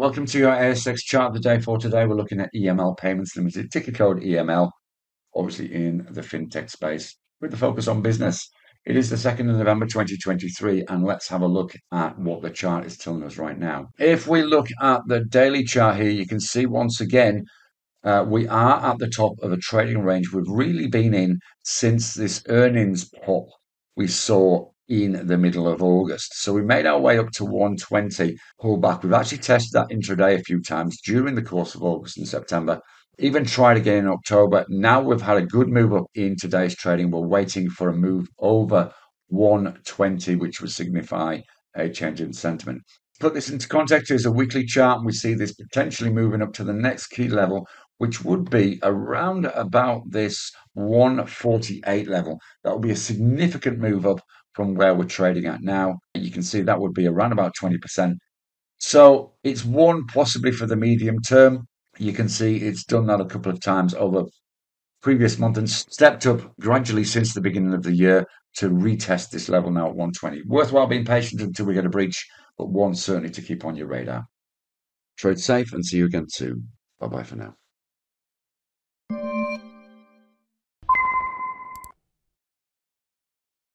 Welcome to your ASX chart of the day. For today, we're looking at EML Payments Limited, ticker code EML, obviously in the fintech space with the focus on business. It is the 2nd of November 2023, and let's have a look at what the chart is telling us right now. If we look at the daily chart here, you can see once again, we are at the top of a trading range we've really been in since this earnings pop we saw in the middle of August. So we made our way up to 120 pullback. We've actually tested that intraday a few times during the course of August and September, even tried again in October. Now we've had a good move up in today's trading. We're waiting for a move over 120, which would signify a change in sentiment. Put this into context, is a weekly chart, and we see this potentially moving up to the next key level, which would be around about this 148 level. That would be a significant move up from where we're trading at now. You can see that would be around about 20%. So it's one possibly for the medium term. You can see it's done that a couple of times over previous month and stepped up gradually since the beginning of the year to retest this level now at 120. Worthwhile being patient until we get a breach, but one certainly to keep on your radar. Trade safe and see you again soon. Bye-bye for now.